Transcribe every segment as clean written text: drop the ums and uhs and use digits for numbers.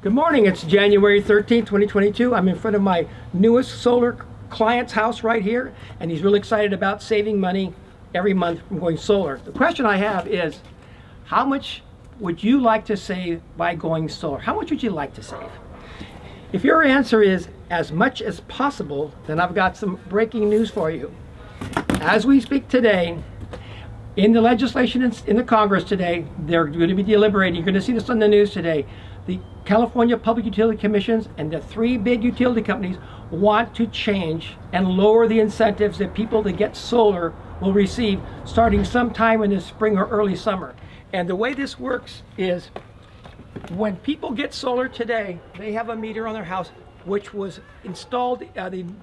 Good morning, it's January 13, 2022. I'm in front of my newest solar client's house right here, and he's really excited about saving money every month from going solar. The question I have is, how much would you like to save by going solar? How much would you like to save? If your answer is as much as possible, then I've got some breaking news for you. As we speak today, in the legislation in the Congress today, they're going to be deliberating. You're going to see this on the news today. The California Public Utility Commission and the three big utility companies want to change and lower the incentives that people that get solar will receive starting sometime in the spring or early summer. And the way this works is when people get solar today, they have a meter on their house which was installed,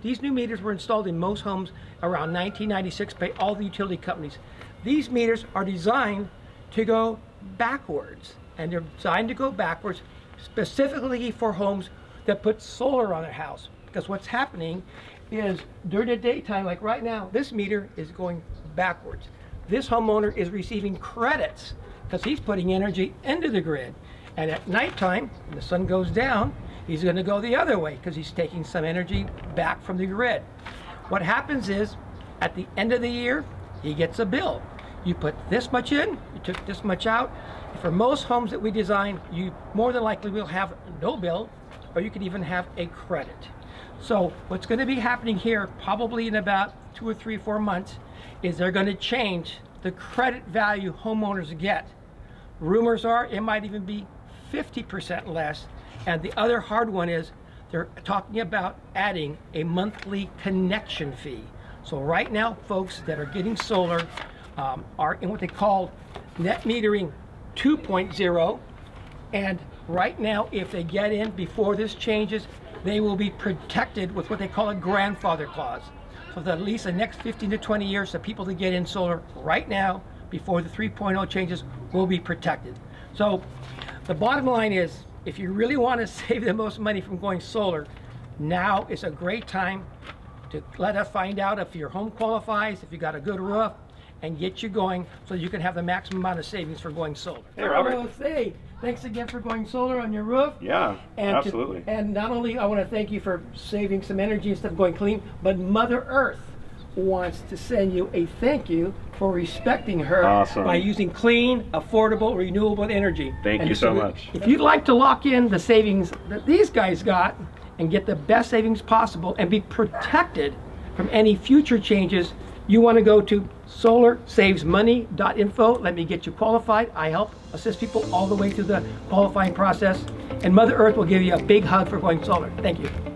these new meters were installed in most homes around 1996 by all the utility companies. These meters are designed to go backwards, and they're designed to go backwards specifically for homes that put solar on their house, because what's happening is during the daytime, like right now, this meter is going backwards. This homeowner is receiving credits because he's putting energy into the grid, and at nighttime when the sun goes down, he's going to go the other way because he's taking some energy back from the grid. What happens is at the end of the year he gets a bill. You put this much in, you took this much out. For most homes that we design, you more than likely will have no bill, or you could even have a credit. So what's going to be happening here probably in about 2 or 3 or 4 months is they're going to change the credit value homeowners get. Rumors are it might even be 50% less, and the other hard one is they're talking about adding a monthly connection fee. So right now folks that are getting solar are in what they call Net Metering 2.0, and right now if they get in before this changes, they will be protected with what they call a grandfather clause. So that at least the next 15 to 20 years, the people that get in solar right now before the 3.0 changes will be protected. So the bottom line is, if you really want to save the most money from going solar, now is a great time to let us find out if your home qualifies, if you got a good roof, and get you going so you can have the maximum amount of savings for going solar. Hey, Robert. I want to say thanks again for going solar on your roof. Yeah, and absolutely. And not only I want to thank you for saving some energy and stuff going clean, but Mother Earth wants to send you a thank you for respecting her by using clean, affordable, renewable energy. Thank you so much. If you'd like to lock in the savings that these guys got and get the best savings possible and be protected from any future changes, you want to go to solarsavesmoney.info. Let me get you qualified. I help assist people all the way through the qualifying process, and Mother Earth will give you a big hug for going solar. Thank you.